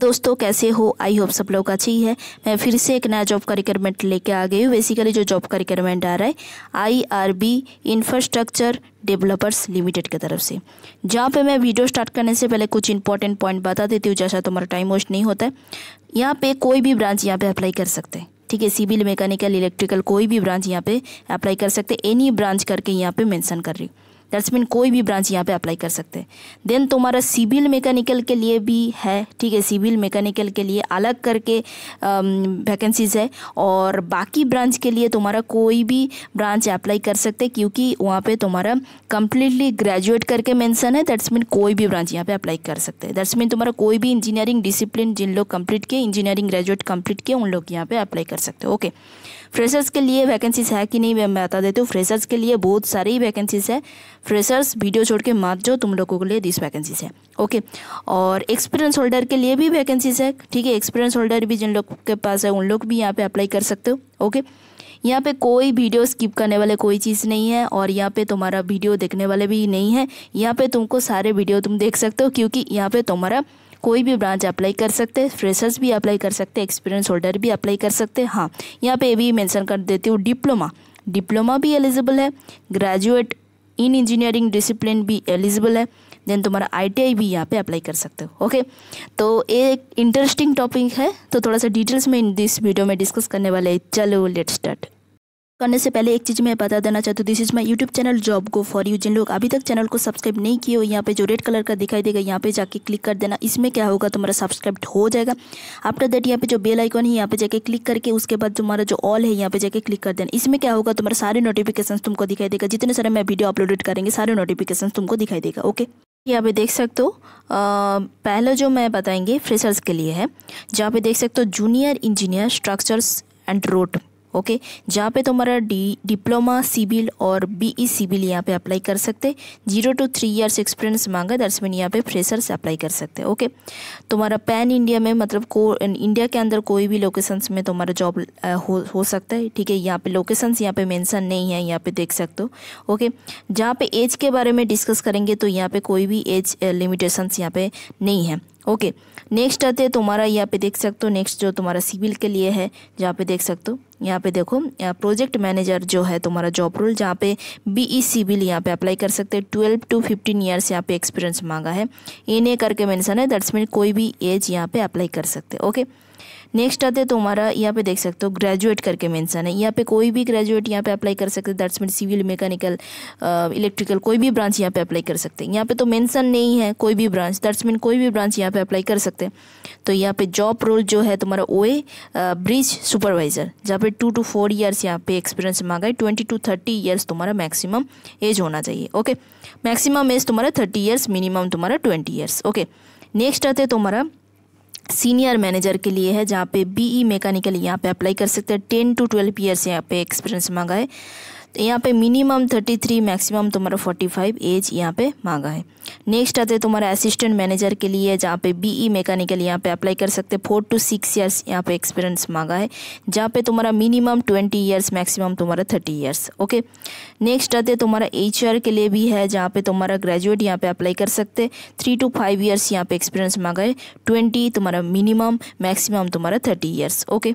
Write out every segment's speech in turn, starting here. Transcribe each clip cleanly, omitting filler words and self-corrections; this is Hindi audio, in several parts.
दोस्तों कैसे हो, आई होप सब लोग अच्छी है। मैं फिर से एक नया जॉब का रिक्वायरमेंट लेके आ गई हूँ। बेसिकली जो जॉब का रिक्वायरमेंट आ रहा है IRB इंफ्रास्ट्रक्चर डेवलपर्स लिमिटेड की तरफ से, जहाँ पे मैं वीडियो स्टार्ट करने से पहले कुछ इंपॉर्टेंट पॉइंट बता देती हूँ, जैसा तुम्हारा टाइम वेस्ट नहीं होता है। यहाँ पे कोई भी ब्रांच यहाँ पे अप्लाई कर सकते हैं, ठीक है। सिविल, मैकेनिकल, इलेक्ट्रिकल कोई भी ब्रांच यहाँ पे अप्लाई कर सकते, एनी ब्रांच करके यहाँ पे मेंशन कर रही हूँ। दैट्स मीन कोई भी ब्रांच यहाँ पे अप्लाई कर सकते हैं। देन तुम्हारा सिविल मैकेनिकल के लिए भी है, ठीक है। सिविल मैकेनिकल के लिए अलग करके वैकेंसीज है, और बाकी ब्रांच के लिए तुम्हारा कोई भी ब्रांच अप्लाई कर सकते हैं, क्योंकि वहाँ पे तुम्हारा कम्प्लीटली ग्रेजुएट करके मेंशन है। दैट्स मीन कोई भी ब्रांच यहाँ पे अप्लाई कर सकते हैं। दैट्स मीन तुम्हारा कोई भी इंजीनियरिंग डिसिप्लिन जिन लोग कम्प्लीट किए, इंजीनियरिंग ग्रेजुएट कम्प्लीट किए, उन लोग यहाँ पे अप्लाई कर सकते हो। ओके, फ्रेशर्स के लिए वैकेंसीज है कि नहीं मैं बता देती हूँ। फ्रेशर्स के लिए बहुत सारी वैकेंसीज है। फ्रेशर्स वीडियो छोड़ के मत जाओ, तुम लोगों के लिए 10 वैकेंसीज है, ओके। और एक्सपीरियंस होल्डर के लिए भी वैकेंसीज है, ठीक है। एक्सपीरियंस होल्डर भी जिन लोग के पास है, उन लोग भी यहाँ पे अप्लाई कर सकते हो, ओके। यहाँ पे कोई वीडियो स्किप करने वाले कोई चीज़ नहीं है, और यहाँ पे तुम्हारा वीडियो देखने वाले भी नहीं है। यहाँ पे तुमको सारे वीडियो तुम देख सकते हो, क्योंकि यहाँ पे तुम्हारा कोई भी ब्रांच अप्लाई कर सकते हैं। फ्रेशर्स भी अप्लाई कर सकते हैं, एक्सपीरियंस होल्डर भी अप्लाई कर सकते हैं। हाँ, यहाँ पे भी मेंशन कर देती हूँ, डिप्लोमा भी एलिजिबल है, ग्रेजुएट इन इंजीनियरिंग डिसिप्लिन भी एलिजिबल है। देन तुम्हारा ITI भी यहाँ पे अप्लाई कर सकते हो, ओके। तो एक इंटरेस्टिंग टॉपिक है, तो थोड़ा सा डिटेल्स में इन दिस वीडियो में डिस्कस करने वाले हैं। चलो लेट्स स्टार्ट करने से पहले एक चीज़ मैं बता देना चाहती हूँ, this is my YouTube channel job go for you. जिन लोग अभी तक चैनल को सब्सक्राइब नहीं किए हो, यहाँ पे जो रेड कलर का दिखाई देगा, यहाँ पे जाके क्लिक कर देना। इसमें क्या होगा, तुम्हारा सब्सक्राइब हो जाएगा। आफ्टर दैट यहाँ पे जो बेल आइकॉन है, यहाँ पे जाके क्लिक करके उसके बाद तुम्हारा जो ऑल है, यहाँ पे जाके क्लिक कर देना। इसमें क्या होगा, तुम्हारा सारे नोटिफिकेशन तुमको दिखाई देगा। जितने सारे मैं वीडियो अपलोडेड करेंगे, सारे नोटिफिकेशन तुमको दिखाई देगा, ओके। यहाँ पे देख सकते हो, पहले जो मैं बताएंगे फ्रेशर्स के लिए है, जहाँ पे देख सकते हो junior engineer structures and road, okay. जहाँ पे तुम्हारा डिप्लोमा सिविल और BE सिविल यहाँ पे अप्लाई कर सकते। 0 to 3 इयर्स एक्सपीरियंस मांगा, दैट्स मीन यहाँ पे फ्रेशर्स अप्लाई कर सकते, ओके। तुम्हारा पैन इंडिया में, मतलब इंडिया के अंदर कोई भी लोकेशंस में तुम्हारा जॉब हो सकता है, ठीक है। यहाँ पे लोकेशंस यहाँ पे मेंशन नहीं है, यहाँ पे देख सकते हो, ओके। जहाँ पे एज के बारे में डिस्कस करेंगे, तो यहाँ पे कोई भी एज लिमिटेशंस यहाँ पे नहीं है, ओके। नेक्स्ट आते हैं तुम्हारा, यहाँ पे देख सकते हो, नेक्स्ट जो तुम्हारा सिविल के लिए है, जहाँ पे देख सकते हो, यहाँ पे देखो प्रोजेक्ट मैनेजर जो है तुम्हारा जॉब रोल, जहाँ पे BE सिविल यहाँ पे अप्लाई कर सकते हैं। 12 to 15 ईयर्स यहाँ पे एक्सपीरियंस मांगा है, NA करके मेंशन है। दैट्स मीन कोई भी एज यहाँ पे अप्लाई कर सकते, ओके। नेक्स्ट आते तुम्हारा, यहाँ पे देख सकते हो ग्रेजुएट करके मेंशन है, यहाँ पे कोई भी ग्रेजुएट यहाँ पे अप्लाई कर सकते। That's mean civil mechanical electrical कोई भी ब्रांच यहाँ पे अप्लाई कर सकते हैं। यहाँ पे तो मेंशन नहीं है कोई भी ब्रांच, दैट्स मीन कोई भी ब्रांच यहाँ पे अप्लाई कर सकते हैं। तो यहाँ पे जॉब रोल जो है तुम्हारा OA ब्रिज सुपरवाइजर, जहाँ पे 2 to 4 ईयर्स यहाँ पे एक्सपीरियंस मांगा है। 20 to 30 ईयर्स तुम्हारा मैक्सिमम एज होना चाहिए, ओके। मैक्सिमम एज तुम्हारा 30 ईयर्स, मिनिमम तुम्हारा 20 ईयर्स, ओके। नेक्स्ट आते तुम्हारा सीनियर मैनेजर के लिए है, जहाँ पे BE मैकेनिकल यहाँ पे अप्लाई कर सकते हैं। 10 to 12 ईयर्स यहाँ पे एक्सपीरियंस मांगा है। यहाँ पे मिनिमम 33, मैक्सिमम तुम्हारा 45 एज यहाँ पे मांगा है। नेक्स्ट आते हैं तुम्हारा असिस्टेंट मैनेजर के लिए, जहाँ पे BE मैकेनिकल यहाँ पे अप्लाई कर सकते हैं। 4 to 6 ईयर्स यहाँ पे एक्सपीरियंस मांगा है, जहाँ पे तुम्हारा मिनिमम 20 ईयर्स, मैक्सिमम तुम्हारा 30 ईयर्स, ओके। नेक्स्ट आते हैं तुम्हारा HR के लिए भी है, जहाँ पे तुम्हारा ग्रेजुएट यहाँ पे अप्लाई कर सकते हैं। 3 to 5 ईयर्स यहाँ पे एक्सपीरियंस मांगा है। 20 तुम्हारा मिनिमम, मैक्सिमम तुम्हारा 30 ईयर्स, ओके।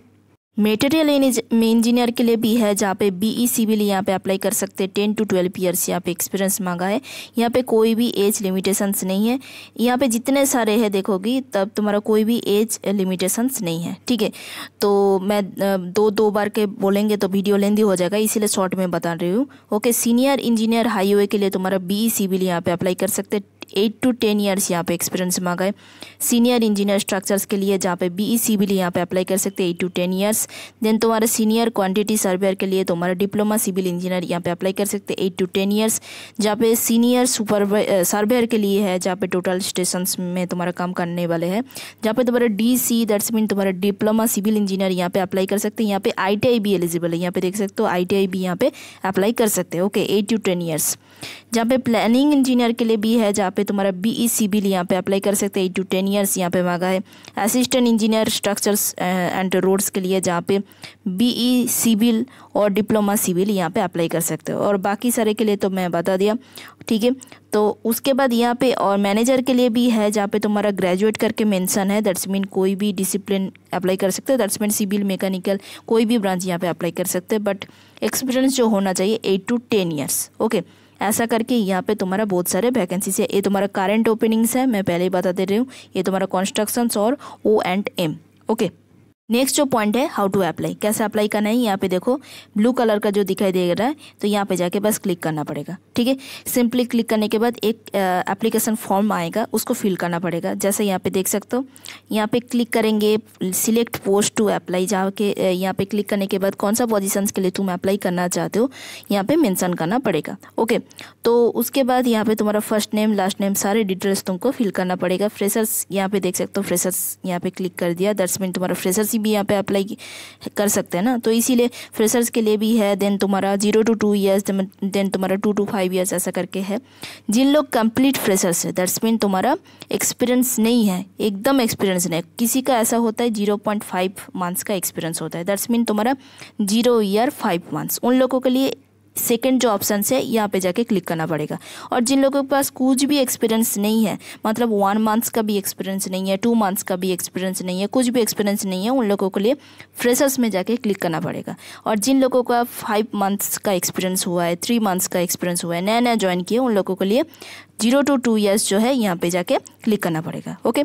मटेरियल इंजीनियर के लिए भी है, जहाँ पे BE सिविल यहाँ पे अप्लाई कर सकते हैं। 10 to 12 ईयर्स यहाँ पे एक्सपीरियंस मांगा है। यहाँ पे कोई भी एज लिमिटेशंस नहीं है, यहाँ पे जितने सारे हैं देखोगी तब तुम्हारा कोई भी एज लिमिटेशंस नहीं है, ठीक है। तो मैं दो बार के बोलेंगे तो वीडियो लेंदी हो जाएगा, इसीलिए शॉर्ट में बता रही हूँ, ओके। सीनियर इंजीनियर हाईवे के लिए तुम्हारा BE सिविल यहाँ पे अप्लाई कर सकते हैं। 8 to 10 ईयर्स यहाँ पे एक्सपीरियंस मांगा है। सीनियर इंजीनियर स्ट्रक्चर्स के लिए, जहाँ पे BE सिविल यहाँ पे अप्लाई कर सकते हैं। 8 to 10 ईयर्स। देन तुम्हारा सीनियर क्वांटिटी सर्वेयर के लिए तुम्हारा डिप्लोमा सिविल इंजीनियर यहाँ पे अप्लाई कर सकते हैं। 8 to 10 ईयर्स। जहाँ पे सीनियर सर्वेयर के लिए है, जहाँ पे टोटल स्टेशन में तुम्हारा काम करने वाले हैं, जहाँ पे तुम्हारा DC, दैट्स मीन तुम्हारा डिप्लोमा सिविल इंजीनियर यहाँ पे अप्लाई कर सकते हैं। यहाँ पे ITI भी एलिजिबल है, यहाँ पे देख सकते हो ITI भी यहाँ पे अप्लाई कर सकते हैं, ओके। 8 to 10 years. जहाँ पे प्लानिंग इंजीनियर के लिए भी है, जहाँ पे तुम्हारा BE सिविल यहाँ पे अप्लाई कर सकते हैं। 8 to 10 ईयर्स यहाँ पे मांगा है। Assistant engineer structures and roads के लिए जहाँ पे बीई सिविल और डिप्लोमा सिविल यहाँ पे अप्लाई कर सकते हो। और बाकी सारे के लिए तो मैं बता दिया, ठीक है। तो उसके बाद यहाँ पे और मैनेजर के लिए भी है जहाँ पे तुम्हारा ग्रेजुएट करके मेंशन है, दैट्स मीन कोई भी डिसिप्लिन अप्लाई कर सकते हो, दैट्स मीन सिविल मैकेनिकल कोई भी ब्रांच यहाँ पे अप्लाई कर सकते हैं, बट एक्सपीरियंस जो होना चाहिए 8 to 10 ईयर्स, ओके। ऐसा करके यहाँ पे तुम्हारा बहुत सारे वैकेंसीज है। ये तुम्हारा करंट ओपनिंग्स है, मैं पहले ही बता दे रही हूँ। ये तुम्हारा कंस्ट्रक्शंस और O&M, ओके। नेक्स्ट जो पॉइंट है हाउ टू अप्लाई, कैसे अप्लाई करना है। यहाँ पे देखो ब्लू कलर का जो दिखाई दे रहा है तो यहाँ पे जाके बस क्लिक करना पड़ेगा, ठीक है। सिंपली क्लिक करने के बाद एक एप्लीकेशन फॉर्म आएगा, उसको फिल करना पड़ेगा। जैसे यहाँ पे देख सकते हो, यहाँ पे क्लिक करेंगे सिलेक्ट पोस्ट टू अप्लाई, जहाँ के यहाँ पे क्लिक करने के बाद कौन सा पोजिशंस के लिए तुम अप्लाई करना चाहते हो यहाँ पे मेंशन करना पड़ेगा, ओके। तो उसके बाद यहाँ पे तुम्हारा फर्स्ट नेम, लास्ट नेम, सारे डिटेल्स तुमको फिल करना पड़ेगा। फ्रेशर्स यहाँ पे देख सकते हो, फ्रेशर्स यहाँ पे क्लिक कर दिया, दैट्स मीन तुम्हारा फ्रेशर्स भी यहाँ पे अप्लाई कर सकते हैं ना, तो इसीलिए फ्रेशर्स के लिए भी है। देन तुम्हारा 0 to 2 इयर्स, देन तुम्हारा 2 to 5 इयर्स ऐसा करके है। जिन लोग कंप्लीट फ्रेशर्स है दैट्स मीन तुम्हारा एक्सपीरियंस नहीं है, एकदम एक्सपीरियंस नहीं है। किसी का ऐसा होता है 0.5 मंथ्स का एक्सपीरियंस होता है, दैट्स मीन तुम्हारा 0 year 5 months, उन लोगों के लिए सेकेंड जो ऑप्शन है यहाँ पे जाके क्लिक करना पड़ेगा। और जिन लोगों के पास कुछ भी एक्सपीरियंस नहीं है, मतलब 1 मंथ्स का भी एक्सपीरियंस नहीं है, 2 मंथ्स का भी एक्सपीरियंस नहीं है, कुछ भी एक्सपीरियंस नहीं है, उन लोगों के लिए फ्रेशर्स में जाके क्लिक करना पड़ेगा। और जिन लोगों का 5 मंथ्स का एक्सपीरियंस हुआ है, 3 मंथ्स का एक्सपीरियंस हुआ है, नया नया ज्वाइन किए, उन लोगों के लिए 0 to 2 इयर्स जो है यहाँ पर जाके क्लिक करना पड़ेगा, ओके।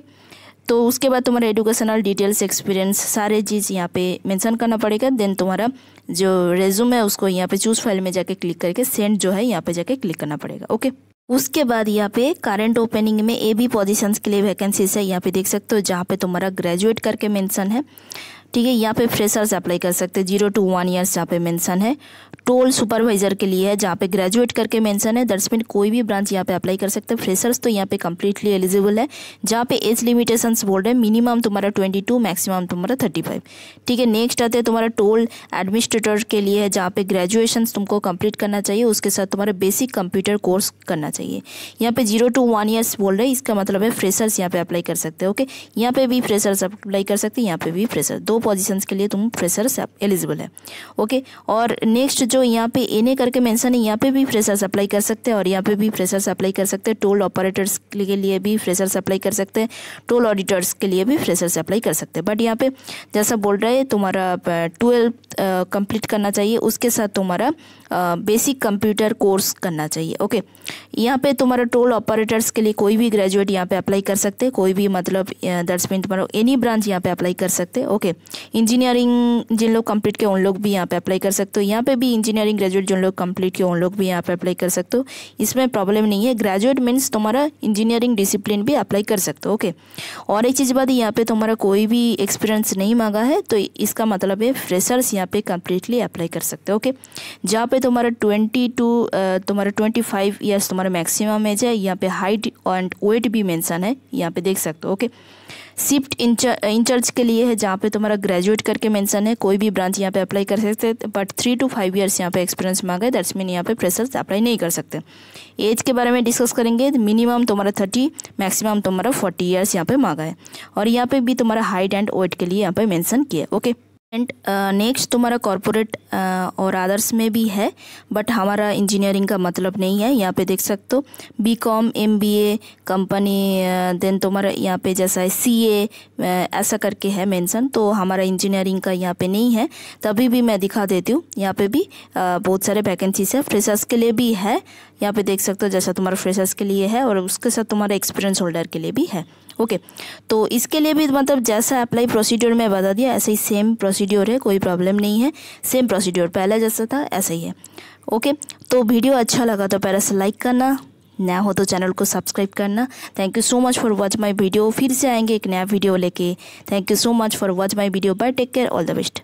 तो उसके बाद तुम्हारा एजुकेशनल डिटेल्स, एक्सपीरियंस, सारे चीज़ यहाँ पे मेंशन करना पड़ेगा। देन तुम्हारा जो रेज्यूम है उसको यहाँ पे चूज फाइल में जाके क्लिक करके सेंड जो है यहाँ पे जाके क्लिक करना पड़ेगा, ओके। उसके बाद यहाँ पे करंट ओपनिंग में AB पोजीशंस के लिए वैकेंसीज है, यहाँ पे देख सकते हो, जहाँ पे तुम्हारा ग्रेजुएट करके मेंशन है, ठीक है। यहाँ पे फ्रेशर्स अप्लाई कर सकते हैं 0 to 1 ईयर्स जहाँ पे मेंशन है। टोल सुपरवाइजर के लिए है जहाँ पे ग्रेजुएट करके मेंशन है, दैट्स मीन कोई भी ब्रांच यहाँ पे अप्लाई कर सकते हैं। फ्रेशर्स तो यहाँ पे कम्प्लीटली एलिजिबल है। जहाँ पे एज लिमिटेशंस बोल रहे हैं, मिनिमम तुम्हारा 22, मैक्सिमम तुम्हारा 35, ठीक है। नेक्स्ट आते हैं तुम्हारा टोल एडमिनिस्ट्रेटर के लिए है, जहाँ पे ग्रेजुएशन तुमको कम्प्लीट करना चाहिए, उसके साथ तुम्हारा बेसिक कंप्यूटर कोर्स करना चाहिए। यहाँ पे 0 to 1 ईयर्स बोल रहे हैं, इसका मतलब है फ्रेशर्स यहाँ पे अप्लाई कर सकते हैं, ओके। यहाँ पे भी फ्रेशर्स अप्लाई कर सकते हैं, यहाँ पे भी फ्रेशर, दो पोजीशंस के लिए तुम फ्रेशर्स एलिजिबल है, ओके। और नेक्स्ट जो यहाँ पे एनए करके मेंशन है, यहाँ पे भी फ्रेशर्स अप्लाई कर सकते हैं और यहाँ पे भी फ्रेशर्स अप्लाई कर सकते हैं। टोल ऑपरेटर्स के लिए भी फ्रेशर्स अप्लाई कर सकते हैं, टोल ऑडिटर्स के लिए भी फ्रेशर्स अप्लाई कर सकते हैं। बट यहाँ पे जैसा बोल रहा है तुम्हारा 12th कंप्लीट करना चाहिए, उसके साथ तुम्हारा बेसिक कंप्यूटर कोर्स करना चाहिए, ओके। यहाँ पे तुम्हारा टोल ऑपरेटर्स के लिए कोई भी ग्रेजुएट यहाँ पे अप्लाई कर सकते हैं, कोई भी, मतलब दैट्स मीन तुम्हारा एनी ब्रांच यहाँ पे अप्लाई कर सकते हैं, ओके। इंजीनियरिंग जिन लोग कंप्लीट किए उन लोग भी यहाँ पे अप्लाई कर सकते हो, यहाँ पे भी इंजीनियरिंग ग्रेजुएट जिन लोग कंप्लीट किए उन लोग भी यहाँ पे अप्लाई कर सकते हो, इसमें प्रॉब्लम नहीं है। ग्रेजुएट मीन्स तुम्हारा इंजीनियरिंग डिसिप्लिन भी अप्लाई कर सकते हो, ओके। और एक चीज़ बात, यहाँ पे तुम्हारा कोई भी एक्सपीरियंस नहीं मांगा है, तो इसका मतलब है फ्रेशर्स यहाँ पे कंप्लीटली अप्लाई कर सकते हो, ओके। जहाँ पे तुम्हारा 20 to 25 ईयर्स तुम्हारा मैक्सिमम एज है। यहाँ पे हाइट एंड वेट भी मेंशन है, यहाँ पे देख सकते हो, ओके। शिफ्ट इंचार्ज के लिए है, जहाँ पे तुम्हारा ग्रेजुएट करके मेंशन है, कोई भी ब्रांच यहाँ पे अप्लाई कर सकते हैं, बट 3 to 5 ईयर्स यहाँ पे एक्सपीरियंस मांगा है, दैट्स मीन यहाँ पे फ्रेशर्स अप्लाई नहीं कर सकते। एज के बारे में डिस्कस करेंगे, मिनिमम तुम्हारा 30, मैक्सिमम तुम्हारा 40 ईयर्स यहाँ पे मांगा है। और यहाँ पे भी तुम्हारा हाइट एंड वेट के लिए यहाँ पे मेंशन किया, ओके। एंड नेक्स्ट तुम्हारा कॉर्पोरेट और अदर्स में भी है, बट हमारा इंजीनियरिंग का मतलब नहीं है। यहाँ पे देख सकते हो BCom, MBA, कंपनी, देन तुम्हारा यहाँ पे जैसा है CA ऐसा करके है मेंशन, तो हमारा इंजीनियरिंग का यहाँ पे नहीं है। तभी भी मैं दिखा देती हूँ, यहाँ पे भी बहुत सारे वैकेंसीज है। फ्रेशर्स के लिए भी है, यहाँ पे देख सकते हो, जैसा तुम्हारा फ्रेशर्स के लिए है और उसके साथ तुम्हारा एक्सपीरियंस होल्डर के लिए भी है, ओके। तो इसके लिए भी मतलब जैसा अप्लाई प्रोसीड्योर में बता दिया, ऐसे ही सेम प्रोसीड्योर है, कोई प्रॉब्लम नहीं है। सेम प्रोसीड्योर पहले जैसा था ऐसा ही है, ओके। तो वीडियो अच्छा लगा तो पहले से लाइक करना, नया हो तो चैनल को सब्सक्राइब करना। Thank you so much for watch my video. फिर से आएंगे एक नया वीडियो लेके। Thank you so much for watch my video. Bye, take care, all the best.